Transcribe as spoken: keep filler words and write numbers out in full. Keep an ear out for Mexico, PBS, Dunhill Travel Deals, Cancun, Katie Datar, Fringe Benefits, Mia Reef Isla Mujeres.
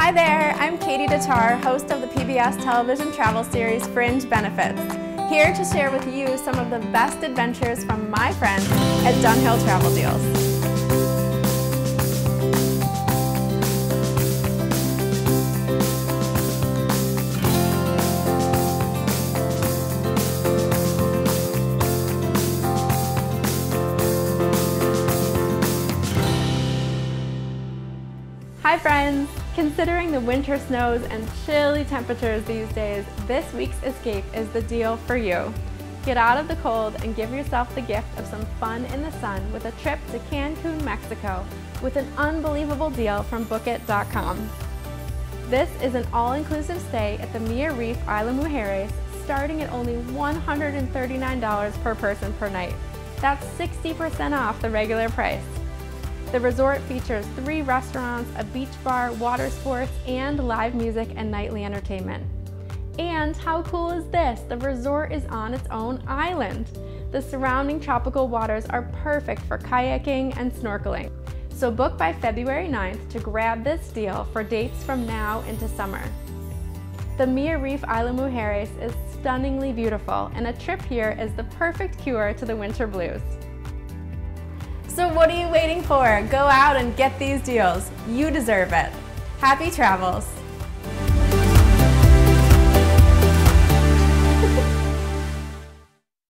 Hi there, I'm Katie Datar, host of the P B S television travel series Fringe Benefits, here to share with you some of the best adventures from my friends at Dunhill Travel Deals. Hi friends! Considering the winter snows and chilly temperatures these days, this week's escape is the deal for you. Get out of the cold and give yourself the gift of some fun in the sun with a trip to Cancun, Mexico with an unbelievable deal from book it dot com. This is an all-inclusive stay at the Mia Reef Isla Mujeres starting at only one hundred thirty-nine dollars per person per night. That's sixty percent off the regular price. The resort features three restaurants, a beach bar, water sports, and live music and nightly entertainment. And how cool is this? The resort is on its own island. The surrounding tropical waters are perfect for kayaking and snorkeling. So book by February ninth to grab this deal for dates from now into summer. The Mia Reef Isla Mujeres is stunningly beautiful, and a trip here is the perfect cure to the winter blues. So what are you waiting for? Go out and get these deals. You deserve it. Happy travels.